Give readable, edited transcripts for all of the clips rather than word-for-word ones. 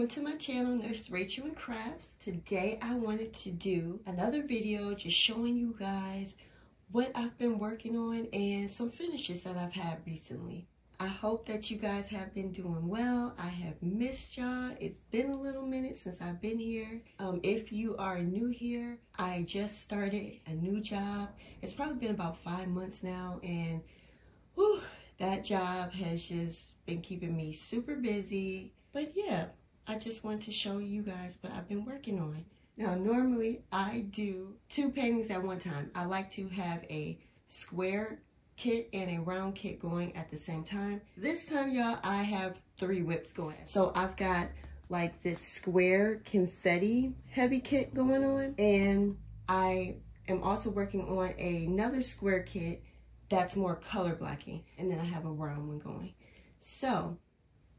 welcome to my channel, Nurse Rachel and Crafts. Today I wanted to do another video just showing you guys what I've been working on and some finishes that I've had recently. I hope that you guys have been doing well. I have missed y'all. It's been a little minute since I've been here. If you are new here, I just started a new job. It's probably been about 5 months now, and whew, that job has just been keeping me super busy. But yeah, I just want to show you guys what I've been working on. Now, normally I do 2 paintings at one time. I like to have a square kit and a round kit going at the same time. This time, y'all, I have 3 whips going. So I've got like this square confetti heavy kit going on, and I am also working on another square kit that's more color blocking, and then I have a round one going. So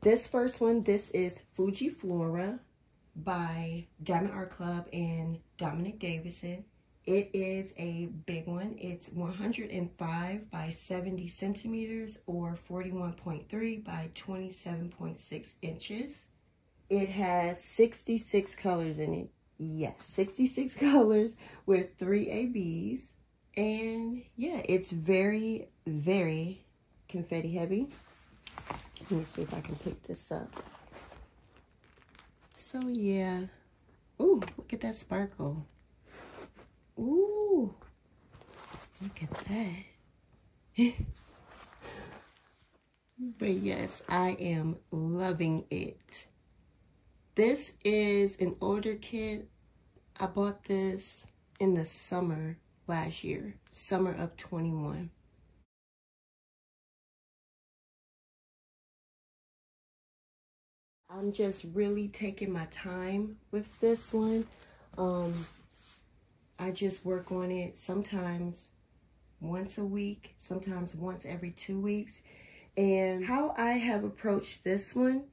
this first one, this is Fuji Flora by Diamond Art Club and Dominic Davison. It is a big one. It's 105 by 70 centimeters or 41.3 by 27.6 inches. It has 66 colors in it. Yes, yeah, 66 colors with 3 ABs. And yeah, it's very, very confetti heavy. Let me see if I can pick this up. So yeah. Ooh, look at that sparkle. Ooh, look at that. But yes, I am loving it. This is an older kit. I bought this in the summer last year, summer of 21. I'm just really taking my time with this one. I just work on it sometimes once a week, sometimes once every 2 weeks. And how I have approached this one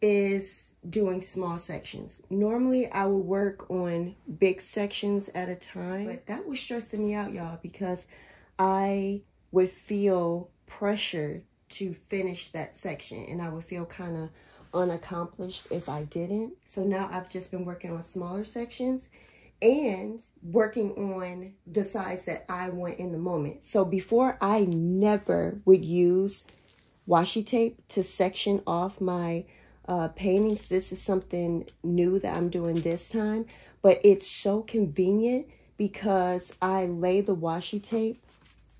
is doing small sections. Normally I will work on big sections at a time, but that was stressing me out, y'all, because I would feel pressured to finish that section, and I would feel kind of unaccomplished if I didn't. So now I've just been working on smaller sections and working on the size that I want in the moment. So before, I never would use washi tape to section off my paintings. This is something new that I'm doing this time, but it's so convenient because I lay the washi tape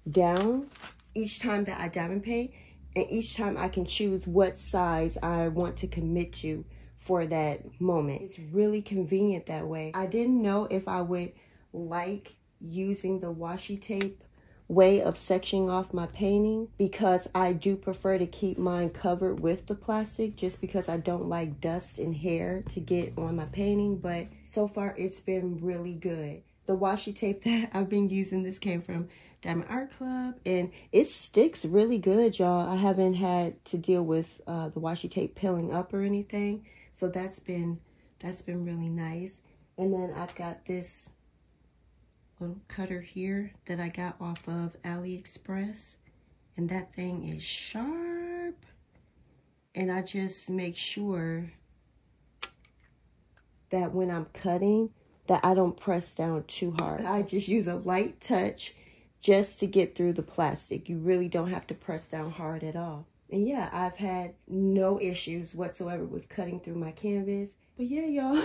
down each time that I diamond paint. And each time I can choose what size I want to commit to for that moment. It's really convenient that way. I didn't know if I would like using the washi tape way of sectioning off my painting, because I do prefer to keep mine covered with the plastic just because I don't like dust and hair to get on my painting. But so far it's been really good. The washi tape that I've been using, this came from Diamond Art Club, and it sticks really good, y'all. I haven't had to deal with the washi tape peeling up or anything, so that's been really nice. And then I've got this little cutter here that I got off of AliExpress, and that thing is sharp. And I just make sure that when I'm cutting, that I don't press down too hard. I just use a light touch just to get through the plastic. You really don't have to press down hard at all. And yeah, I've had no issues whatsoever with cutting through my canvas. But yeah, y'all,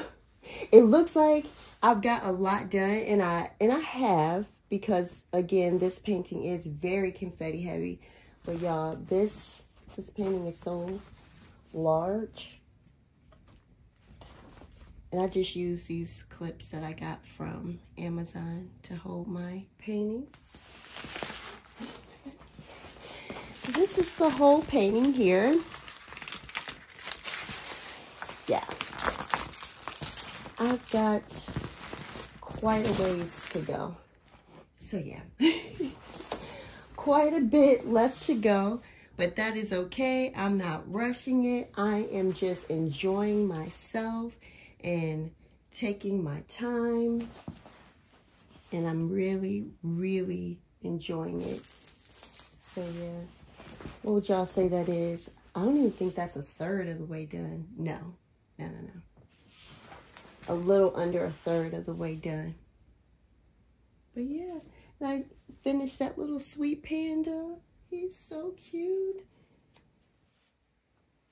it looks like I've got a lot done, and I have, because again, this painting is very confetti heavy. But y'all, this painting is so large. And I just use these clips that I got from Amazon to hold my painting. This is the whole painting here. Yeah. I've got quite a ways to go. So yeah. Quite a bit left to go. But that is okay. I'm not rushing it. I am just enjoying myself and taking my time, and I'm really, really enjoying it. So yeah, what would y'all say that is? I don't even think that's a third of the way done. No, I don't know, a little under a third of the way done. But yeah, and I finished that little sweet panda. He's so cute.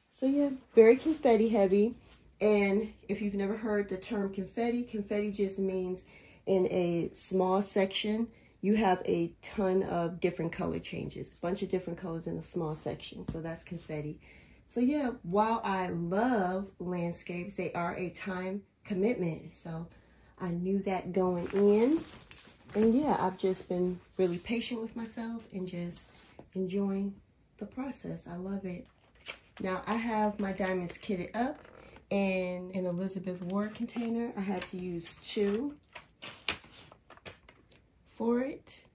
So yeah, very confetti heavy. And if you've never heard the term confetti, confetti just means in a small section, you have a ton of different color changes, a bunch of different colors in a small section. So that's confetti. So yeah, while I love landscapes, they are a time commitment. So I knew that going in. And yeah, I've just been really patient with myself and just enjoying the process. I love it. Now I have my diamonds kitted up in an Elizabeth Ward container. I had to use two for it.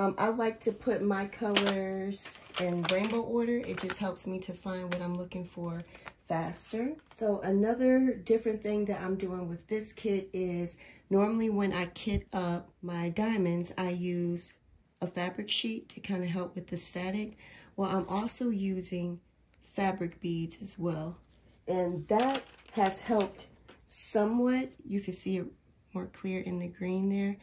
I like to put my colors in rainbow order. It just helps me to find what I'm looking for faster. So another different thing that I'm doing with this kit is normally when I kit up my diamonds, I use a fabric sheet to kind of help with the static. Well, I'm also using fabric beads as well. And that has helped somewhat. You can see it more clear in the green there.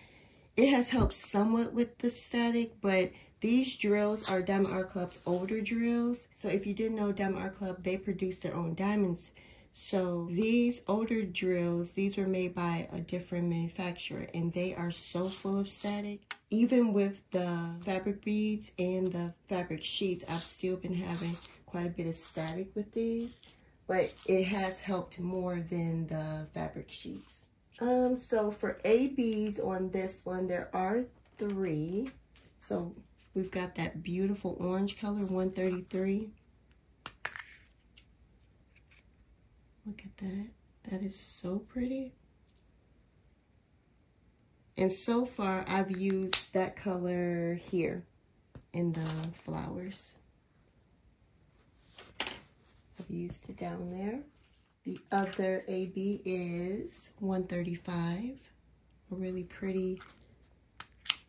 It has helped somewhat with the static, but these drills are Diamond Art Club's older drills. So if you didn't know, Diamond Art Club, they produce their own diamonds. So these older drills, these were made by a different manufacturer, and they are so full of static. Even with the fabric beads and the fabric sheets, I've still been having quite a bit of static with these. But it has helped more than the fabric sheets. So for ABs on this one, there are three. So we've got that beautiful orange color, 133. Look at that. That is so pretty. And so far, I've used that color here in the flowers. I've used it down there. The other AB is 135, a really pretty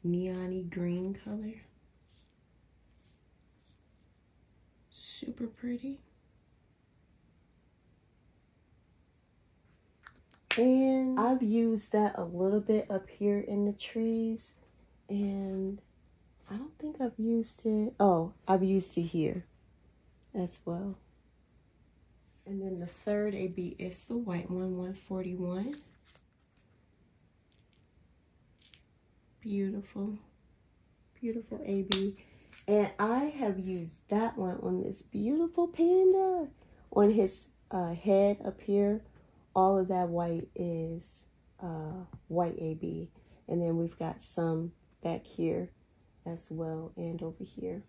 neon-y green color. Super pretty. And I've used that a little bit up here in the trees, and I don't think I've used it. Oh, I've used it here as well. And then the third AB is the white one, 141. Beautiful, beautiful AB. And I have used that one on this beautiful panda, on his head up here. All of that white is white AB. And then we've got some back here as well and over here.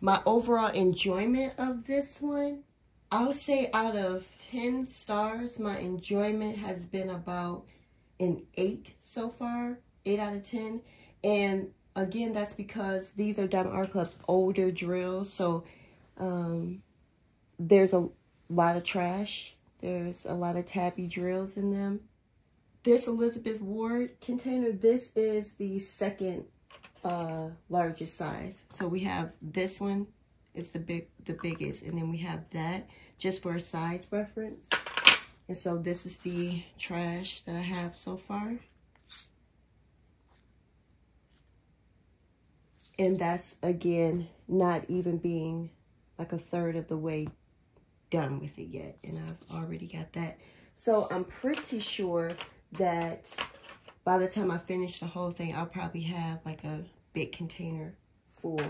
My overall enjoyment of this one, I'll say out of 10 stars, my enjoyment has been about an 8 so far, 8 out of 10. And again, that's because these are Diamond Art Club's older drills. So there's a lot of trash. There's a lot of tabby drills in them. This Elizabeth Ward container, this is the second largest size. So we have this one. It's the biggest, and then we have that just for a size reference. And so this is the trash that I have so far. And that's, again, not even being like a third of the way done with it yet. And I've already got that. So I'm pretty sure that by the time I finish the whole thing, I'll probably have like a big container full,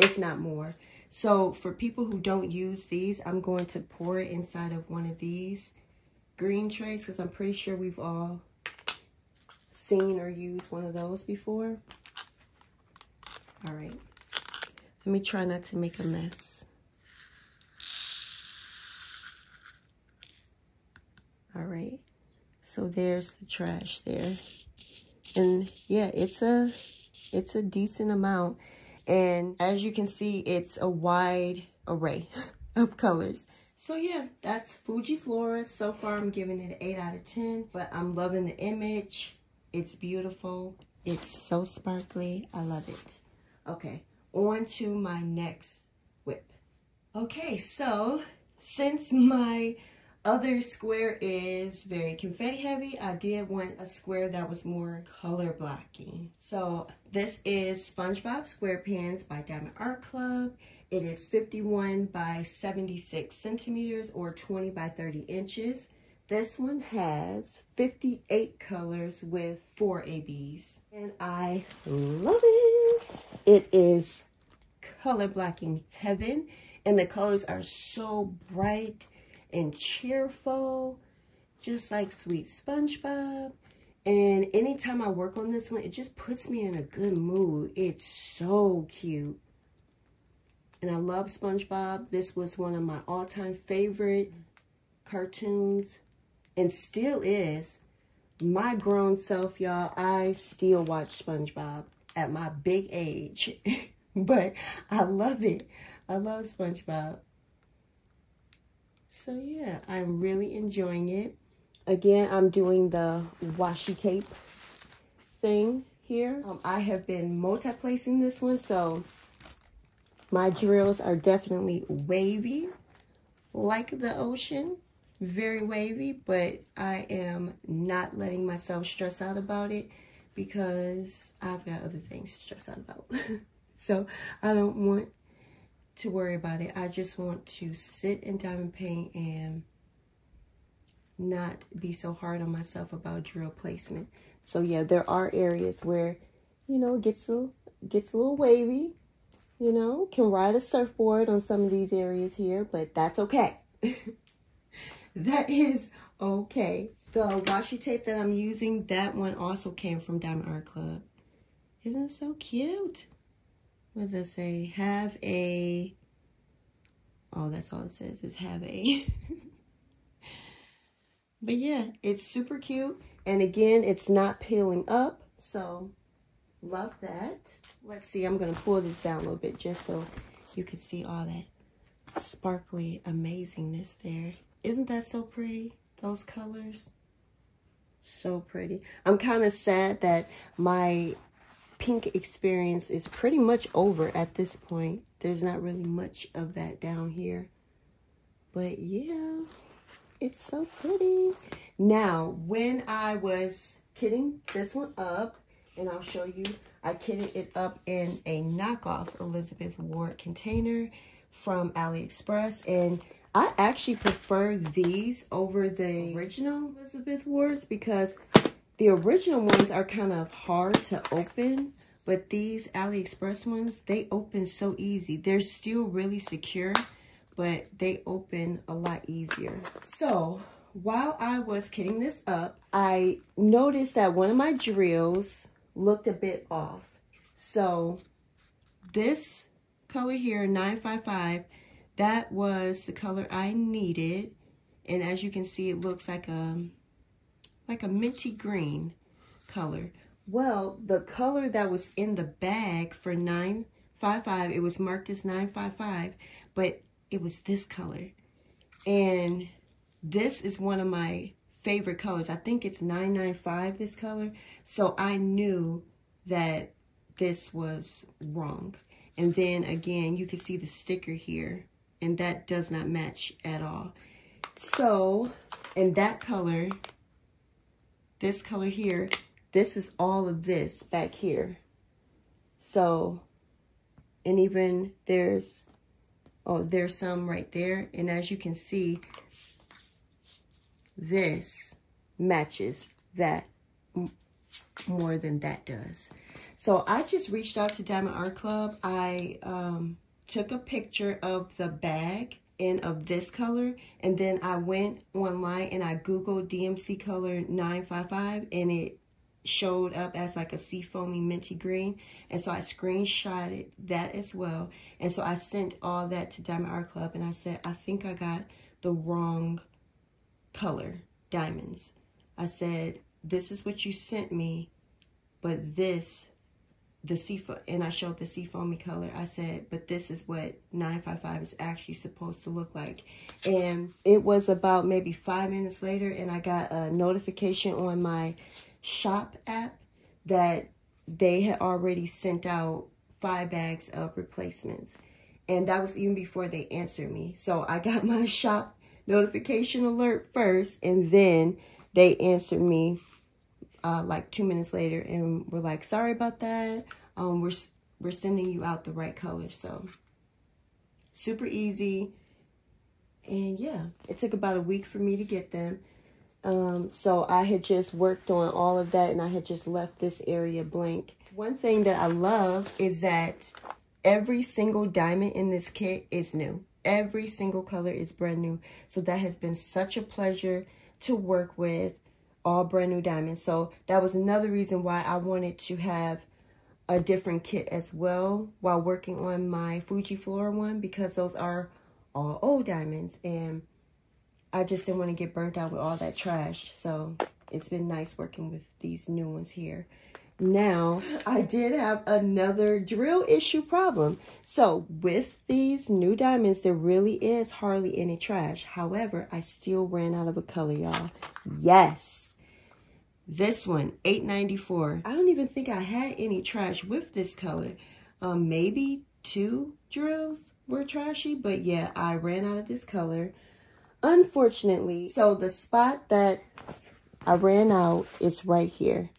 if not more. So for people who don't use these, I'm going to pour it inside of one of these green trays because I'm pretty sure we've all seen or used one of those before. All right, let me try not to make a mess. All right, so there's the trash there. And yeah, it's a decent amount. And as you can see, it's a wide array of colors. So yeah, that's Fuji Flora. So far, I'm giving it an 8 out of 10, but I'm loving the image. It's beautiful. It's so sparkly. I love it. Okay, on to my next whip. Okay, so since my Other square is very confetti heavy. I did want a square that was more color blocking. So this is SpongeBob SquarePants by Diamond Art Club. It is 51 by 76 centimeters or 20 by 30 inches. This one has 58 colors with 4 ABs. And I love it. It is color blocking heaven. And the colors are so bright and cheerful, just like Sweet SpongeBob. And anytime I work on this one, it just puts me in a good mood. It's so cute. And I love SpongeBob. This was one of my all-time favorite cartoons and still is. My grown self, y'all, I still watch SpongeBob at my big age. But I love it. I love SpongeBob. So yeah, I'm really enjoying it. Again, I'm doing the washi tape thing here. I have been multi-placing this one, so my drills are definitely wavy, like the ocean. Very wavy, but I am not letting myself stress out about it because I've got other things to stress out about. So I don't want to worry about it. I just want to sit in diamond paint and not be so hard on myself about drill placement. So yeah, there are areas where, you know, it gets a little wavy, you know, can ride a surfboard on some of these areas here, but that's okay. That is okay. The washi tape that I'm using, that one also came from Diamond Art Club. Isn't it so cute? What does that say? Have a... Oh, that's all it says is have a. But yeah, it's super cute. And again, it's not peeling up. So, love that. Let's see, I'm going to pull this down a little bit just so you can see all that sparkly amazingness there. Isn't that so pretty? Those colors. So pretty. I'm kind of sad that my pink experience is pretty much over at this point. There's not really much of that down here, but yeah, it's so pretty. Now, when I was kitting this one up, and I'll show you, I kitted it up in a knockoff Elizabeth Ward container from AliExpress, and I actually prefer these over the original Elizabeth Wards because the original ones are kind of hard to open, but these AliExpress ones, they open so easy. They're still really secure, but they open a lot easier. So while I was kitting this up, I noticed that one of my drills looked a bit off. So this color here, 955, that was the color I needed. And as you can see, it looks like a minty green color. Well, the color that was in the bag for 955, it was marked as 955, but it was this color. And this is one of my favorite colors. I think it's 995, this color. So I knew that this was wrong. And then again, you can see the sticker here, and that does not match at all. So, and that color, this color here, this is all of this back here. So, and even there's, oh, there's some right there. And as you can see, this matches that more than that does. So I just reached out to Diamond Art Club. I took a picture of the bag of this color, and then I went online and I googled DMC color 955, and it showed up as like a seafoamy minty green. And so I screenshotted that as well, and so I sent all that to Diamond Art Club, and I said, I think I got the wrong color diamonds. I said, this is what you sent me, but this, the seafoam, and I showed the seafoamy color. I said, but this is what 955 is actually supposed to look like. And it was about maybe 5 minutes later, and I got a notification on my shop app that they had already sent out 5 bags of replacements. And that was even before they answered me. So I got my shop notification alert first, and then they answered me like 2 minutes later and were like, sorry about that. We're sending you out the right color. So super easy. And yeah, it took about a week for me to get them. So I had just worked on all of that, and I had just left this area blank. One thing that I love is that every single diamond in this kit is new. Every single color is brand new. So that has been such a pleasure to work with, all brand new diamonds. So that was another reason why I wanted to have a different kit as well while working on my Fuji Flora one, because those are all old diamonds and I just didn't want to get burnt out with all that trash. So it's been nice working with these new ones here. Now, I did have another drill issue problem. So with these new diamonds, there really is hardly any trash. However, I still ran out of a color, y'all. Yes. This one, $8.94. I don't even think I had any trash with this color. Maybe two drills were trashy, but yeah, I ran out of this color, unfortunately. So the spot that I ran out is right here,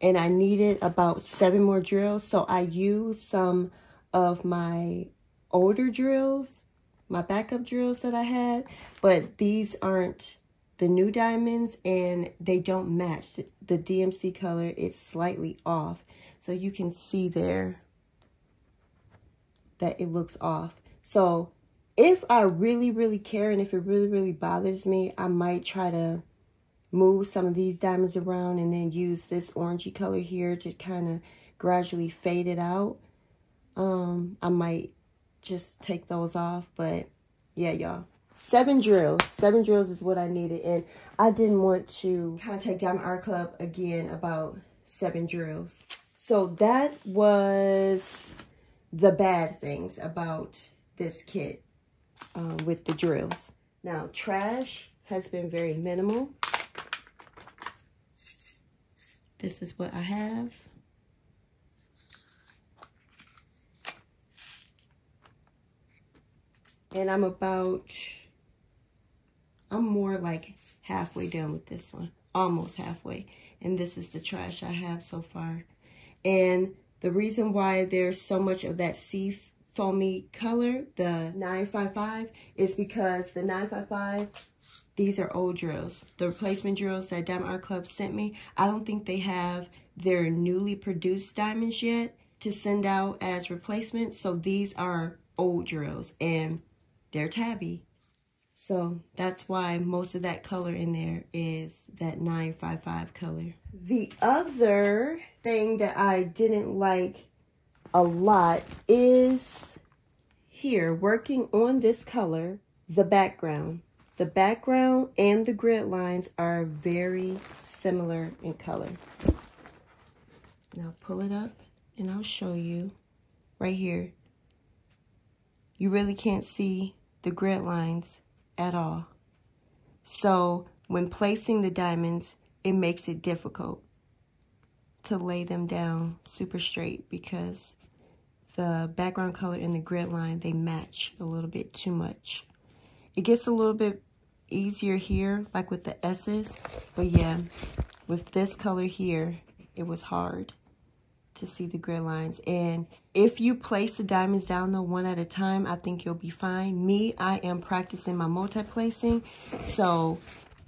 and I needed about 7 more drills. So I used some of my older drills, my backup drills that I had, but these aren't the new diamonds and they don't match. The DMC color is slightly off, so you can see there that it looks off. So if I really care, and if it really bothers me, I might try to move some of these diamonds around and then use this orangey color here to kind of gradually fade it out. I might just take those off, but yeah, y'all. 7 drills. 7 drills is what I needed, and I didn't want to contact Diamond Art Club again about 7 drills. So that was the bad things about this kit. With the drills. Now, trash has been very minimal. This is what I have. And I'm more like halfway done with this one, almost halfway. And this is the trash I have so far. And the reason why there's so much of that sea foamy color, the 955, is because the 955, these are old drills. The replacement drills that Diamond Art Club sent me, I don't think they have their newly produced diamonds yet to send out as replacements. So these are old drills and they're tabby. So that's why most of that color in there is that 955 color. The other thing that I didn't like a lot is here, working on this color, the background. The background and the grid lines are very similar in color. Now pull it up and I'll show you right here. You really can't see the grid lines at all. So when placing the diamonds, it makes it difficult to lay them down super straight because the background color and the grid line, they match a little bit too much. It gets a little bit easier here, like with the S's, but yeah, with this color here, it was hard to see the grid lines. And if you place the diamonds down though one at a time, I think you'll be fine. Me, I am practicing my multi-placing, so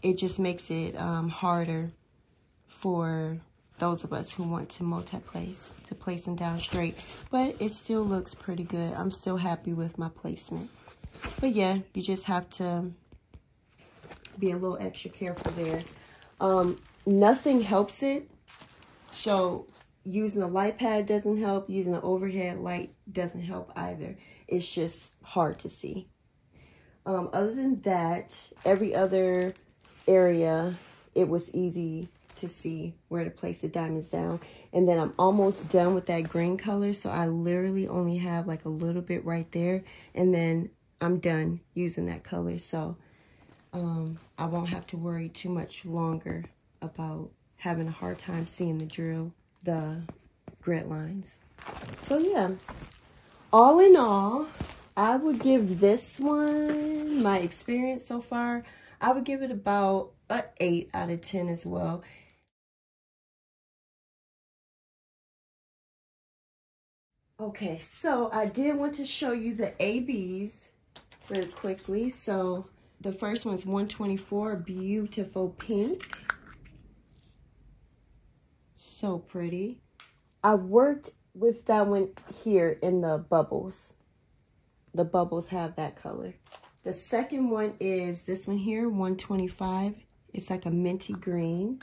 it just makes it harder for those of us who want to multi-place, to place them down straight. But it still looks pretty good. I'm still happy with my placement. But yeah, you just have to be a little extra careful there. Nothing helps it. So using a light pad doesn't help. Using an overhead light doesn't help either. It's just hard to see. Other than that, every other area, it was easy to see where to place the diamonds down. And then I'm almost done with that green color, so I literally only have like a little bit right there, and then I'm done using that color. So I won't have to worry too much longer about having a hard time seeing the grid lines. So yeah, all in all, I would give this one, my experience so far, I would give it about an 8 out of 10 as well. Okay, so I did want to show you the ABs really quickly. So the first one's 124, beautiful pink. So pretty. I worked with that one here in the bubbles. The bubbles have that color. The second one is this one here, 125. It's like a minty green.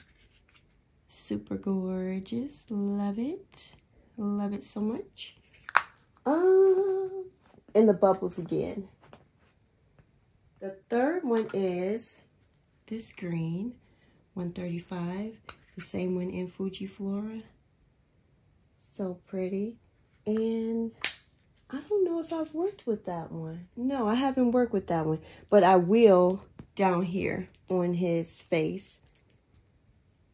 Super gorgeous. Love it. Love it so much. And the bubbles again. The third one is this green, 135. The same one in Fuji Flora. So pretty. And I don't know if I've worked with that one. No, I haven't worked with that one, but I will down here on his face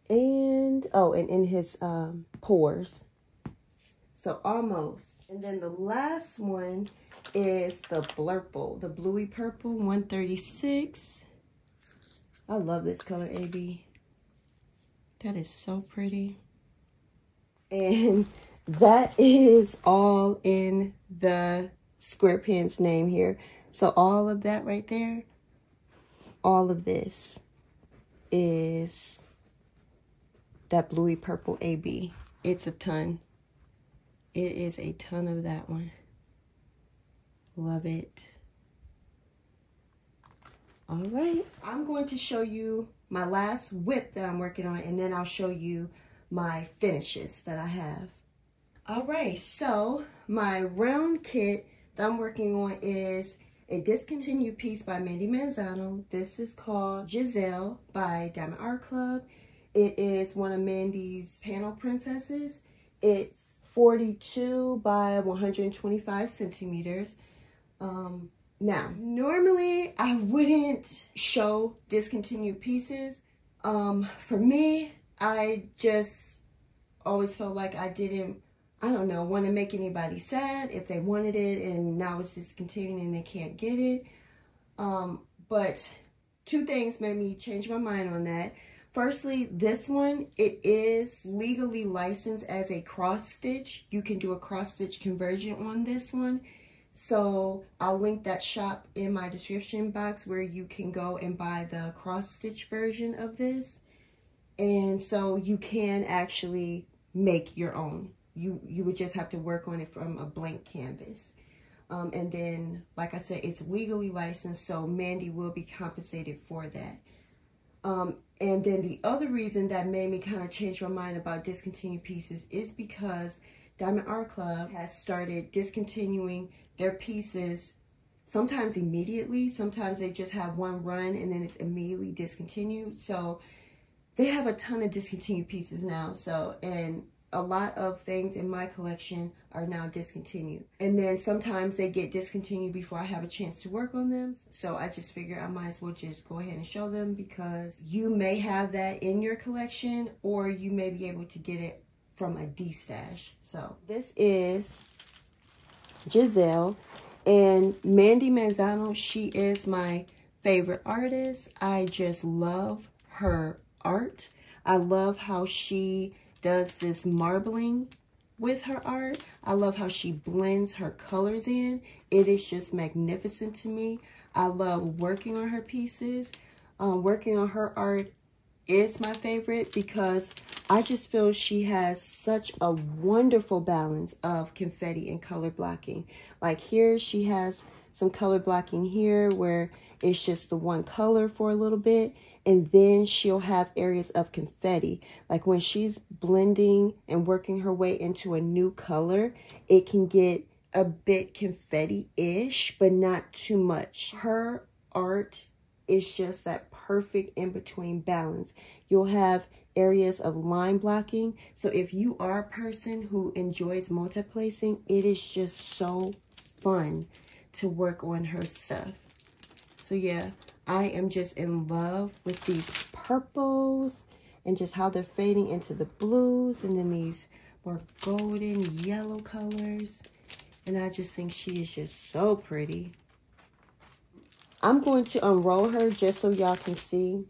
and, oh, and in his pores. So almost. And then the last one is the blurple, the bluey purple, 136. I love this color, AB. That is so pretty. And that is all in the SquarePants name here. So all of that right there, all of this is that bluey purple AB. It's a ton. It is a ton of that one. Love it. All right. I'm going to show you my last whip that I'm working on, and then I'll show you my finishes that I have. All right, so my round kit that I'm working on is a discontinued piece by Mandy Manzano. This is called Giselle by Diamond Art Club. It is one of Mandy's panel princesses. It's 42 by 125 centimeters. Now, normally I wouldn't show discontinued pieces. For me, I just always felt like I didn't, I don't know, want to make anybody sad if they wanted it and now it's discontinued and they can't get it. But two things made me change my mind on that. Firstly, this one, it is legally licensed as a cross stitch. You can do a cross stitch conversion on this one. So I'll link that shop in my description box where you can go and buy the cross stitch version of this. And so you can actually make your own. You would just have to work on it from a blank canvas. And then, like I said, it's legally licensed, so Mandy will be compensated for that. And then the other reason that made me kind of change my mind about discontinued pieces is because Diamond Art Club has started discontinuing their pieces sometimes immediately. Sometimes they just have one run and then it's immediately discontinued. So they have a ton of discontinued pieces now. So, and a lot of things in my collection are now discontinued. And then sometimes they get discontinued before I have a chance to work on them. So I just figure I might as well just go ahead and show them because you may have that in your collection or you may be able to get it from a de-stash. So this is Giselle, and Mandy Manzano, she is my favorite artist. I just love her art. I love how she does this marbling with her art. I love how she blends her colors in. It is just magnificent to me. I love working on her pieces. Working on her art is my favorite because I just feel she has such a wonderful balance of confetti and color blocking. Like here, she has some color blocking here where it's just the one color for a little bit. And then she'll have areas of confetti. Like when she's blending and working her way into a new color, it can get a bit confetti-ish, but not too much. Her art is just that perfect in-between balance. You'll have areas of line blocking. So if you are a person who enjoys multiplacing, it is just so fun to work on her stuff. So yeah, I am just in love with these purples and just how they're fading into the blues and then these more golden yellow colors. And I just think she is just so pretty. I'm going to unroll her just so y'all can see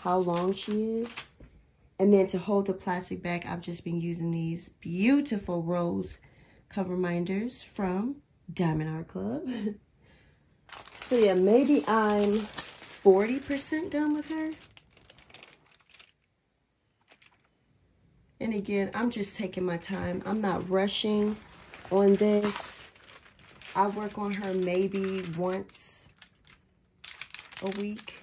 how long she is. And then to hold the plastic bag, I've just been using these beautiful rose cover minders from Diamond Art Club. So yeah, maybe I'm 40% done with her. And again, I'm just taking my time. I'm not rushing on this. I work on her maybe once a week.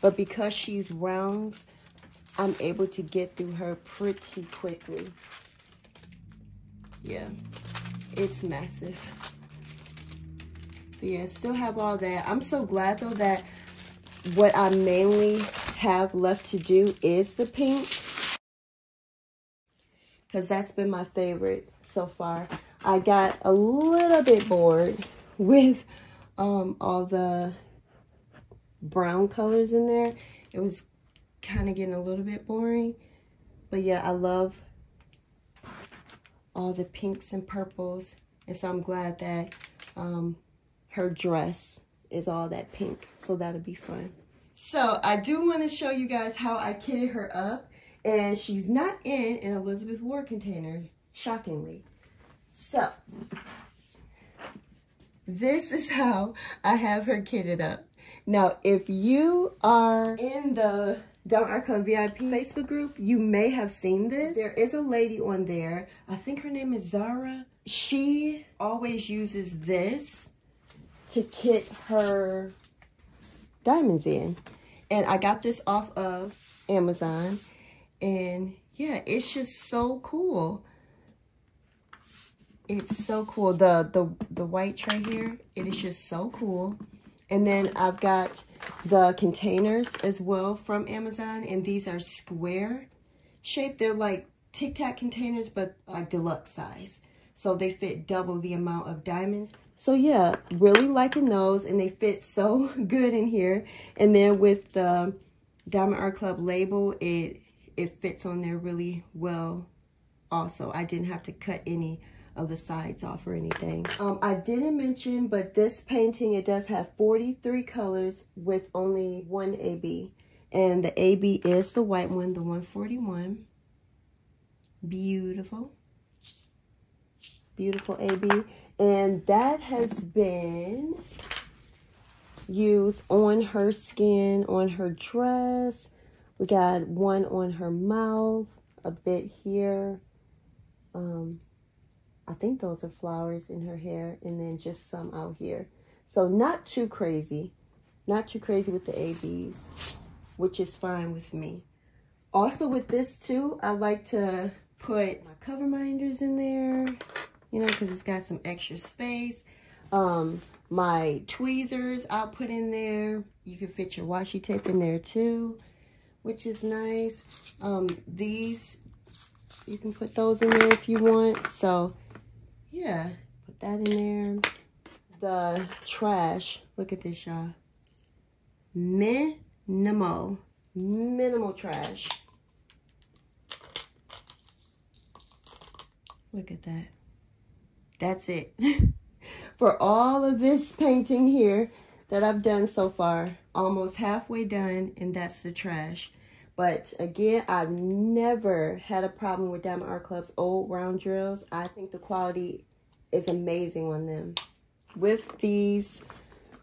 But because she's rounds, I'm able to get through her pretty quickly. Yeah, it's massive. So yeah, still have all that. I'm so glad though that what I mainly have left to do is the pink, because that's been my favorite so far. I got a little bit bored with all the brown colors in there. It was kind of getting a little bit boring. But yeah, I love all the pinks and purples. And so I'm glad that her dress is all that pink. So that'll be fun. So I do want to show you guys how I kitted her up. And she's not in an Elizabeth Ward container, shockingly. So, this is how I have her kitted up. Now, if you are in the Don Arcum VIP Facebook group, you may have seen this. There is a lady on there. I think her name is Zara. She always uses this to kit her diamonds in. And I got this off of Amazon. And yeah, it's just so cool. It's so cool. The white tray here, it is just so cool. And then I've got the containers as well from Amazon. And these are square shaped. They're like Tic Tac containers, but like deluxe size. So they fit double the amount of diamonds. So yeah, really liking those. And they fit so good in here. And then with the Diamond Art Club label, it fits on there really well also. I didn't have to cut any of the sides off or anything. I didn't mention, but this painting, it does have 43 colors with only one AB. And the AB is the white one, the 141. Beautiful. Beautiful AB. And that has been used on her skin, on her dress. We got one on her mouth, a bit here. I think those are flowers in her hair, and then just some out here. So not too crazy. Not too crazy with the ABs, which is fine with me. Also with this too, I like to put my cover minders in there, you know, because it's got some extra space. My tweezers I'll put in there. You can fit your washi tape in there too, which is nice. These, you can put those in there if you want. So yeah, put that in there. The trash, look at this, y'all. Minimal trash. Look at that. That's it. For all of this painting here that I've done so far, almost halfway done, and that's the trash. But again, I've never had a problem with Diamond Art Club's old round drills. I think the quality is amazing on them. With these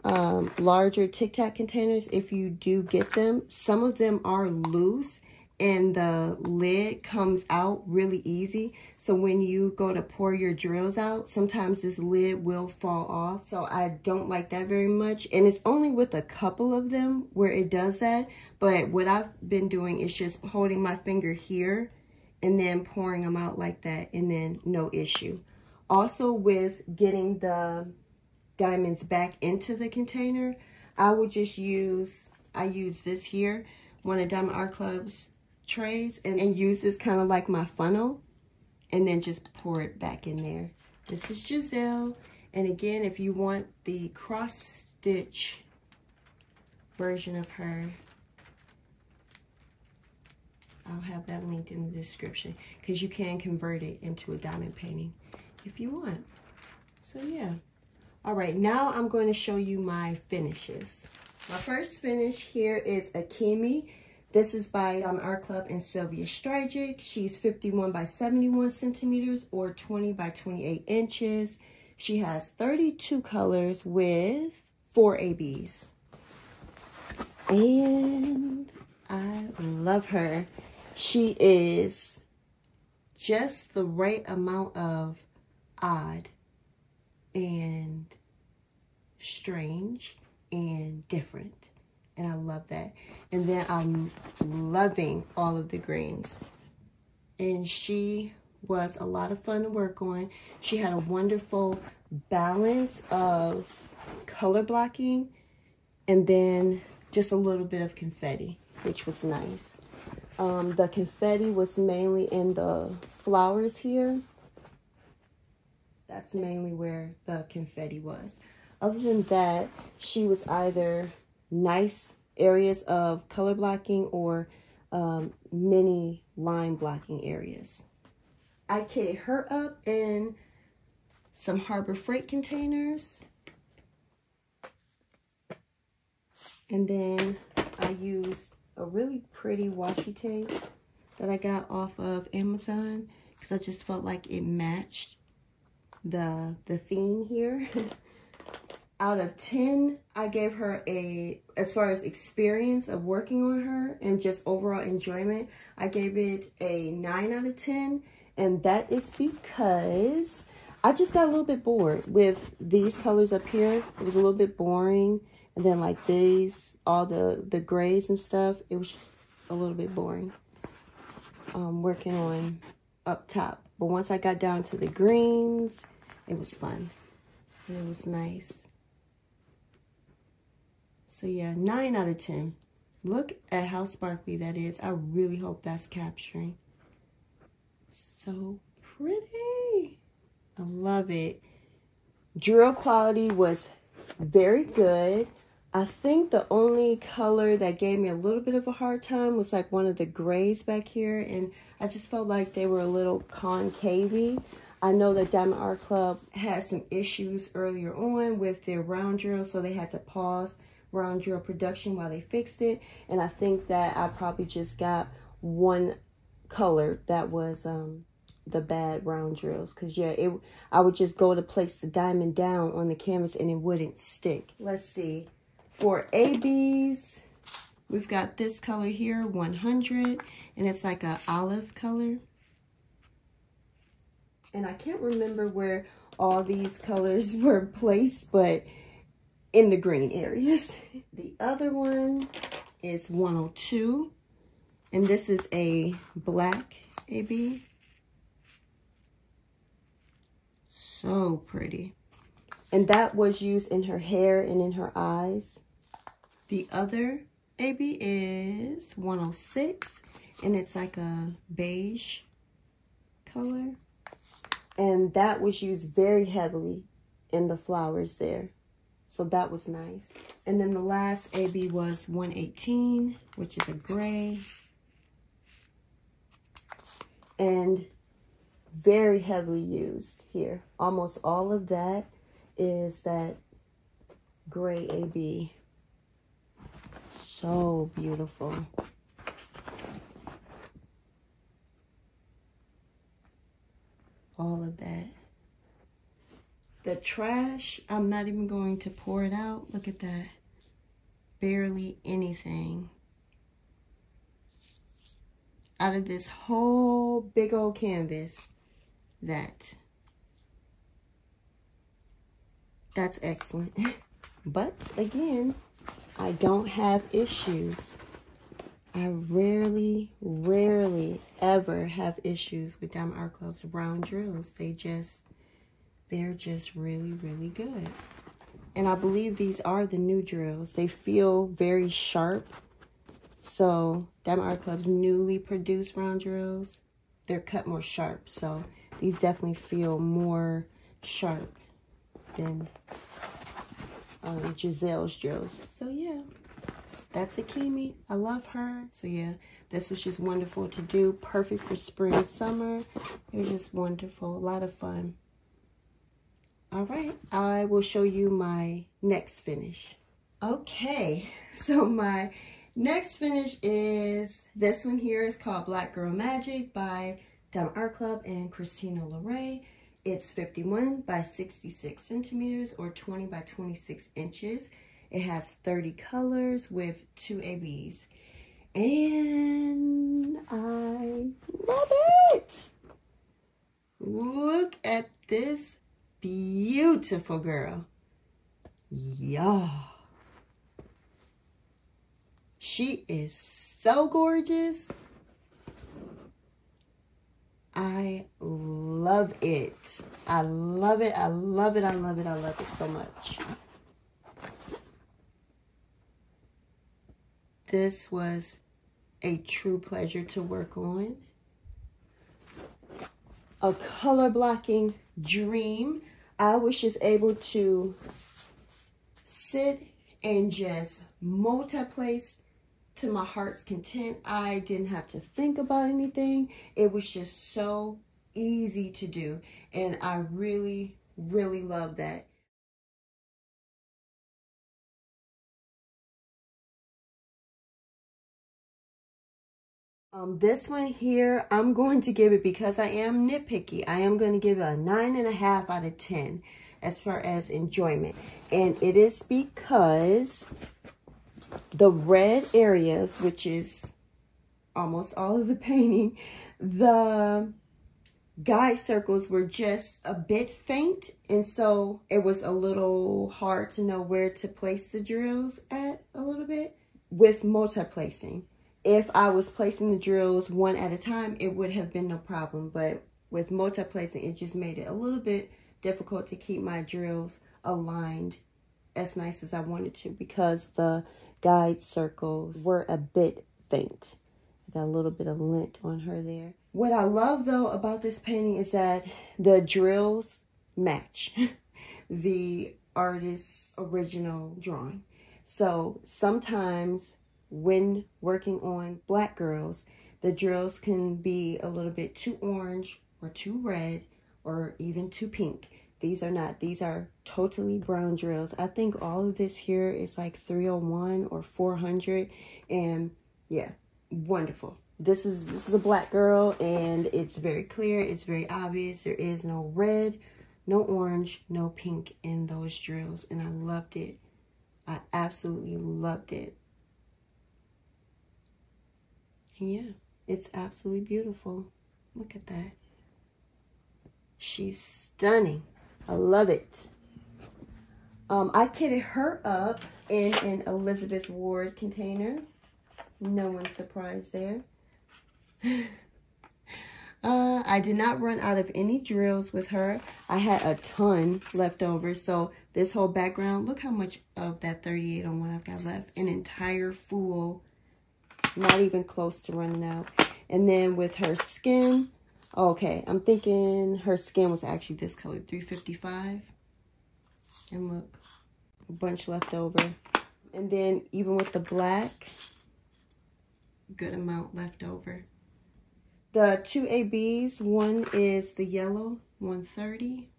larger Tic Tac containers, if you do get them, some of them are loose and the lid comes out really easy. So when you go to pour your drills out, sometimes this lid will fall off. So I don't like that very much. And it's only with a couple of them where it does that. But what I've been doing is just holding my finger here and then pouring them out like that, and then no issue. Also with getting the diamonds back into the container, I use this here, one of Diamond Art Club's trays, and use this kind of like my funnel, and then just pour it back in there. This is Giselle. And again, if you want the cross stitch version of her, I'll have that linked in the description because you can convert it into a diamond painting if you want. So yeah. All right, now I'm going to show you my finishes. My first finish here is Akemi. This is by Diamond Art Club and Sylvia Strygic. She's 51 by 71 centimeters or 20 by 28 inches. She has 32 colors with 4 ABs. And I love her. She is just the right amount of odd and strange and different. And I love that. And then I'm loving all of the greens. And she was a lot of fun to work on. She had a wonderful balance of color blocking and then just a little bit of confetti, which was nice. The confetti was mainly in the flowers here. That's mainly where the confetti was. Other than that, she was either nice areas of color blocking or mini line blocking areas. I kitted her up in some Harbor Freight containers. And then I used a really pretty washi tape that I got off of Amazon because I just felt like it matched the theme here. Out of 10, I gave her a, as far as experience of working on her and just overall enjoyment, I gave it a 9 out of 10. And that is because I just got a little bit bored with these colors up here. It was a little bit boring. And then like these, all the grays and stuff, it was just a little bit boring working on up top. But once I got down to the greens, it was fun. And it was nice. So yeah, 9 out of 10. Look at how sparkly that is. I really hope that's capturing. So pretty. I love it. Drill quality was very good. I think the only color that gave me a little bit of a hard time was like one of the grays back here. And I just felt like they were a little concave-y. I know that Diamond Art Club had some issues earlier on with their round drill. So they had to pause round drill production while they fixed it. And I think that I probably just got one color that was the bad round drills, because yeah, I would just go to place the diamond down on the canvas and it wouldn't stick. Let's see, for ABs we've got this color here, 100, and it's like a olive color. And I can't remember where all these colors were placed, but in the green areas. The other one is 102. And this is a black AB. So pretty. And that was used in her hair and in her eyes. The other AB is 106. And it's like a beige color. And that was used very heavily in the flowers there. So that was nice. And then the last AB was 118, which is a gray. And very heavily used here. Almost all of that is that gray AB. So beautiful. All of that. The trash, I'm not even going to pour it out. Look at that. Barely anything. Out of this whole big old canvas, that's excellent. But again, I don't have issues. I rarely ever have issues with Diamond Art Club's round drills. They're just really good. And I believe these are the new drills. They feel very sharp. So Diamond Art Club's newly produced round drills, they're cut more sharp. So these definitely feel more sharp than Giselle's drills. So yeah, That's Akemi. I love her. So yeah, this was just wonderful to do. Perfect for spring and summer. It was just wonderful. A lot of fun. All right, I will show you my next finish. Okay, so my next finish is this one here. Is called Black Girl Magic by Diamond Art Club and Christina Leray. It's 51 by 66 centimeters or 20 by 26 inches. It has 30 colors with 2 ABs. And I love it! Look at this beautiful girl. Yeah. She is so gorgeous. I love it. I love it. I love it. I love it. I love it so much. This was a true pleasure to work on. A color blocking dream. I was just able to sit and just multi-place to my heart's content. I didn't have to think about anything. It was just so easy to do. And I really, really love that. This one here, I'm going to give it, because I am nitpicky, I am going to give it a 9.5 out of 10 as far as enjoyment. And it is because the red areas, which is almost all of the painting, the guide circles were just a bit faint. And so it was a little hard to know where to place the drills at a little bit with multi-placing. If I was placing the drills one at a time, it would have been no problem. But with multi-placing, it just made it a little bit difficult to keep my drills aligned as nice as I wanted to, because the guide circles were a bit faint. I got a little bit of lint on her there. What I love, though, about this painting is that the drills match the artist's original drawing. So sometimes, when working on black girls, the drills can be a little bit too orange or too red or even too pink. These are not. These are totally brown drills. I think all of this here is like 301 or 400, and yeah, wonderful. This is a black girl, and it's very clear. It's very obvious. There is no red, no orange, no pink in those drills, and I loved it. I absolutely loved it. Yeah, it's absolutely beautiful. Look at that. She's stunning. I love it. I kitted her up in an Elizabeth Ward container. No one's surprised there. I did not run out of any drills with her. I had a ton left over. So this whole background, look how much of that 38 on what I've got left. An entire full. Not even close to running out. And then with her skin, okay, I'm thinking her skin was actually this color, 355. And look, a bunch left over. And then even with the black, good amount left over. The 2 ABs, one is the yellow, 130.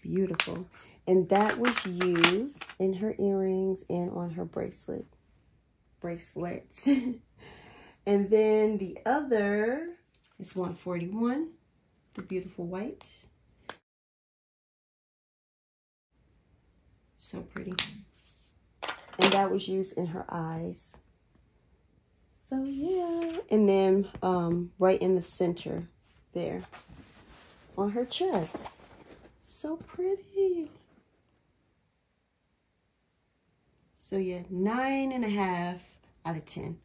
Beautiful. And that was used in her earrings and on her bracelets. And then the other is 141, the beautiful white. So pretty. And that was used in her eyes. So yeah. And then right in the center there on her chest. So pretty. So yeah, 9.5 out of 10.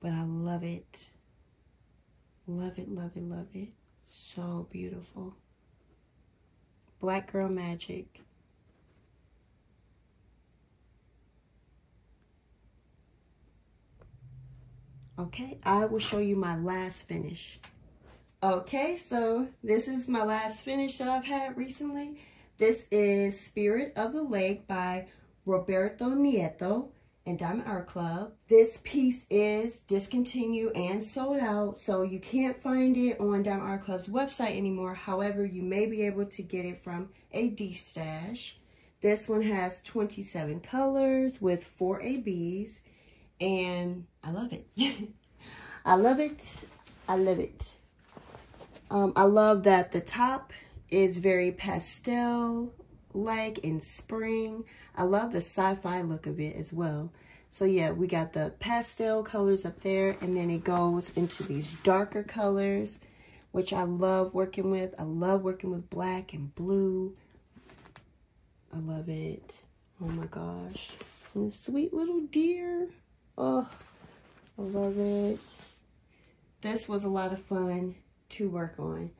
But I love it. Love it, love it, love it. So beautiful. Black Girl Magic. Okay, I will show you my last finish. Okay, so this is my last finish that I've had recently. This is Spirit of the Lake by Roberto Nieto and Diamond Art Club. This piece is discontinued and sold out, so you can't find it on Diamond Art Club's website anymore. However, you may be able to get it from a D-stash. This one has 27 colors with 4 ABs, and I love it. I love it. I love it. I love that the top is very pastel like in spring. I love the sci-fi look of it as well. So yeah, we got the pastel colors up there, and then it goes into these darker colors, which I love working with. I love working with black and blue. I love it. Oh my gosh. And this sweet little deer. Oh, I love it. This was a lot of fun to work on.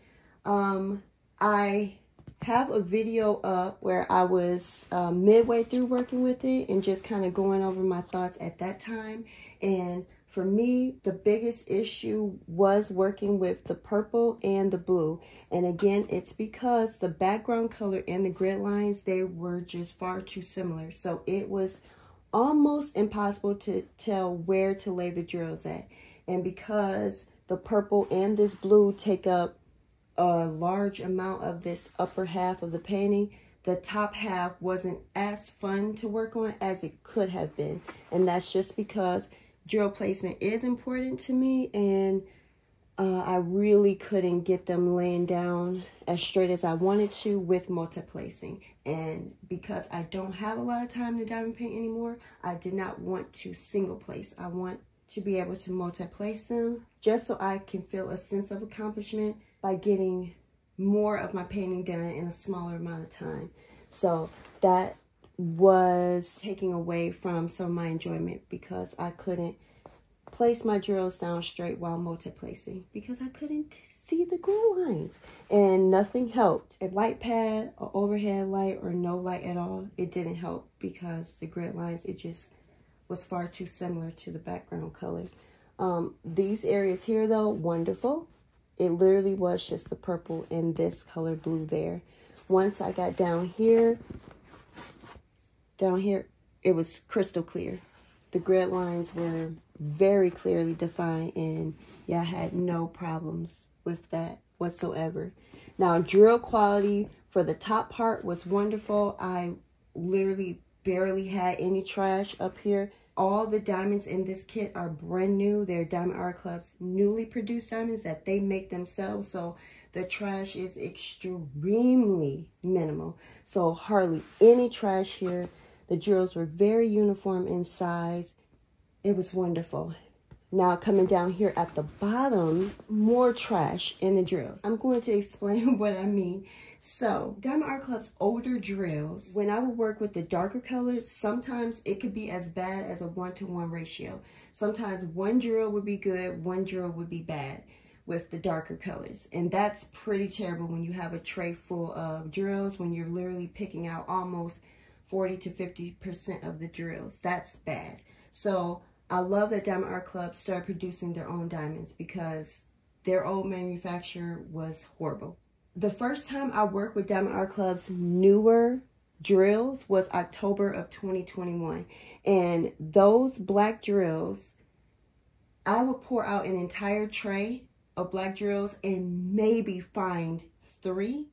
I have a video up where I was midway through working with it and just kind of going over my thoughts at that time. And for me, the biggest issue was working with the purple and the blue. And again, it's because the background color and the grid lines, they were just far too similar. So it was almost impossible to tell where to lay the drills at. And because the purple and this blue take up a large amount of this upper half of the painting, the top half wasn't as fun to work on as it could have been. And that's just because drill placement is important to me, and I really couldn't get them laying down as straight as I wanted to with multi-placing. And because I don't have a lot of time to diamond paint anymore, I did not want to single place. I want to be able to multi-place them just so I can feel a sense of accomplishment by getting more of my painting done in a smaller amount of time. So that was taking away from some of my enjoyment because I couldn't place my drills down straight while multi-placing because I couldn't see the glue lines, and nothing helped. A light pad, an overhead light, or no light at all, it didn't help because the grid lines, it just was far too similar to the background color. These areas here though, wonderful. It literally was just the purple and this color blue there. Once I got down here, it was crystal clear. The grid lines were very clearly defined, and yeah, I had no problems with that whatsoever. Now, drill quality for the top part was wonderful. I literally barely had any trash up here. All the diamonds in this kit are brand new. They're Diamond Art Club's newly produced diamonds that they make themselves. So the trash is extremely minimal. So hardly any trash here. The drills were very uniform in size. It was wonderful. Now coming down here at the bottom, more trash in the drills. I'm going to explain what I mean. So Diamond Art Club's older drills, when I would work with the darker colors, sometimes it could be as bad as a 1-to-1 ratio. Sometimes one drill would be good, one drill would be bad with the darker colors. And that's pretty terrible when you have a tray full of drills, when you're literally picking out almost 40 to 50% of the drills. That's bad. So I love that Diamond Art Club started producing their own diamonds because their old manufacturer was horrible. The first time I worked with Diamond Art Club's newer drills was October of 2021. And those black drills, I would pour out an entire tray of black drills and maybe find 3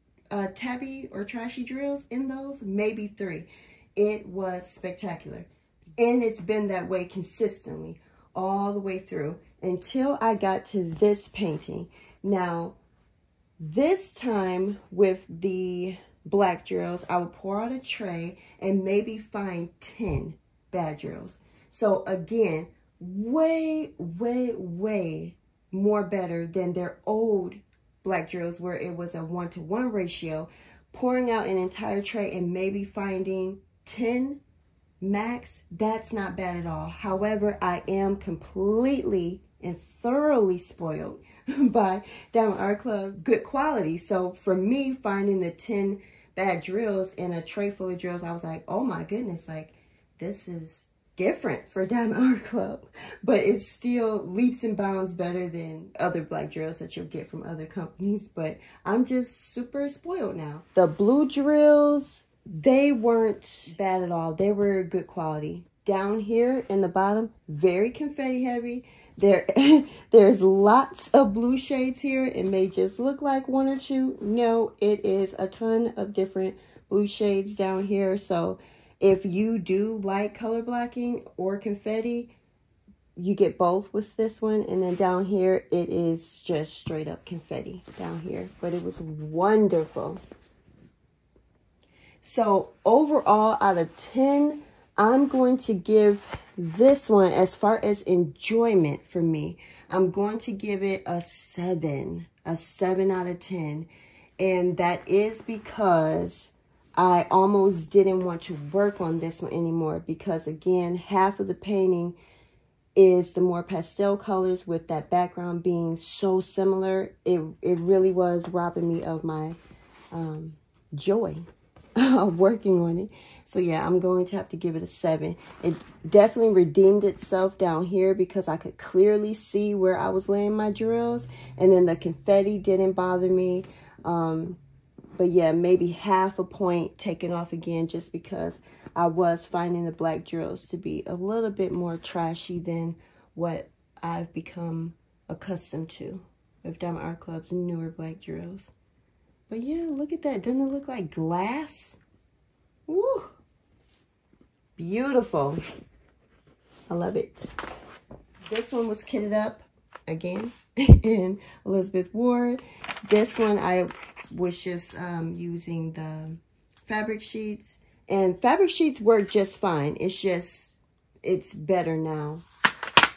tabby or trashy drills in those, maybe 3. It was spectacular. And it's been that way consistently all the way through until I got to this painting. Now, this time with the black drills, I would pour out a tray and maybe find 10 bad drills. So again, way, way, way more better than their old black drills where it was a 1-to-1 ratio, pouring out an entire tray and maybe finding 10 max. That's not bad at all. However, I am completely and thoroughly spoiled by Diamond Art Club's good quality. So for me, finding the 10 bad drills in a tray full of drills, I was like, oh my goodness, like this is different for Diamond Art Club, but it's still leaps and bounds better than other black drills that you'll get from other companies. But I'm just super spoiled now. The blue drills, they weren't bad at all. They were good quality. Down here in the bottom, very confetti heavy. There's lots of blue shades here. It may just look like one or two. No, it is a ton of different blue shades down here. So if you do like color blocking or confetti, you get both with this one. And then down here, it is just straight up confetti down here. But it was wonderful. So overall, out of 10, I'm going to give this one, as far as enjoyment for me, I'm going to give it a 7 out of 10. And that is because I almost didn't want to work on this one anymore, because again, half of the painting is the more pastel colors with that background being so similar. It really was robbing me of my joy of working on it. So yeah, I'm going to have to give it a 7. It definitely redeemed itself down here because I could clearly see where I was laying my drills, and then the confetti didn't bother me. But yeah, maybe half a point taken off again just because I was finding the black drills to be a little bit more trashy than what I've become accustomed to with Diamond Art Club's newer black drills. But yeah, look at that. Doesn't it look like glass? Woo! Beautiful. I love it. This one was kitted up again in Elizabeth Ward. This one I was just using the fabric sheets. And fabric sheets work just fine. It's just, it's better now,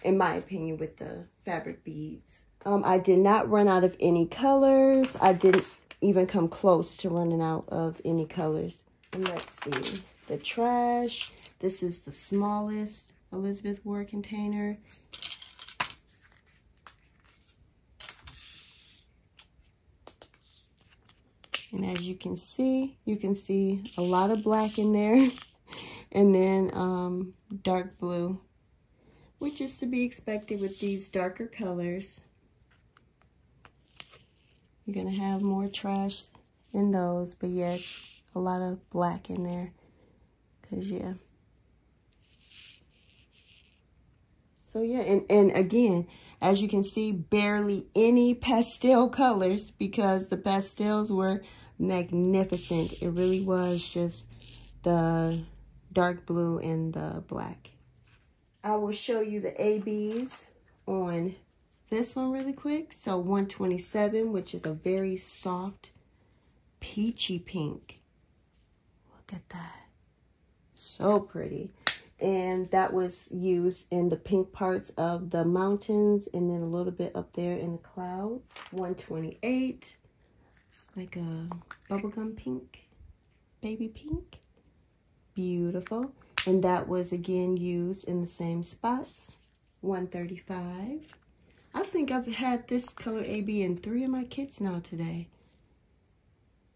in my opinion, with the fabric beads. I did not run out of any colors. I didn't even come close to running out of any colors. And let's see, the trash. This is the smallest Elizabeth Ward container. And as you can see a lot of black in there, and then dark blue, which is to be expected with these darker colors. You're going to have more trash in those, but yes, a lot of black in there, because yeah. So yeah, and again, as you can see, barely any pastel colors because the pastels were magnificent. It really was just the dark blue and the black. I will show you the ABs on this one really quick. So 127, which is a very soft peachy pink. Look at that. So pretty. And that was used in the pink parts of the mountains and then a little bit up there in the clouds. 128, like a bubblegum pink, baby pink. Beautiful. And that was again used in the same spots. 135. I think I've had this color AB in 3 of my kits now today.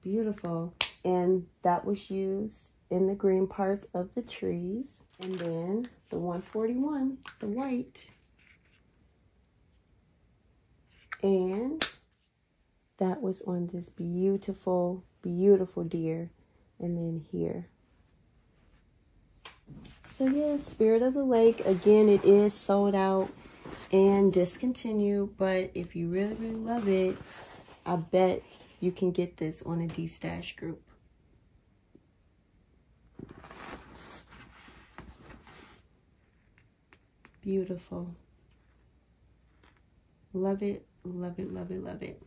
Beautiful. And that was used in the green parts of the trees. And then the 141, the white. And that was on this beautiful, beautiful deer. And then here. So yeah, Spirit of the Lake. Again, it is sold out and discontinue, but if you really, really love it, I bet you can get this on a D-Stash group. Beautiful. Love it, love it, love it, love it.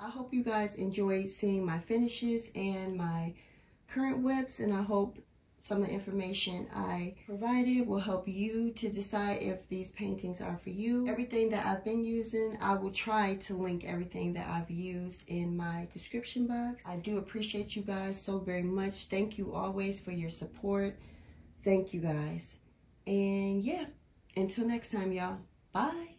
I hope you guys enjoyed seeing my finishes and my current whips, and I hope some of the information I provided will help you to decide if these paintings are for you. Everything that I've been using, I will try to link everything that I've used in my description box. I do appreciate you guys so very much. Thank you always for your support. Thank you guys. And yeah, until next time, y'all. Bye.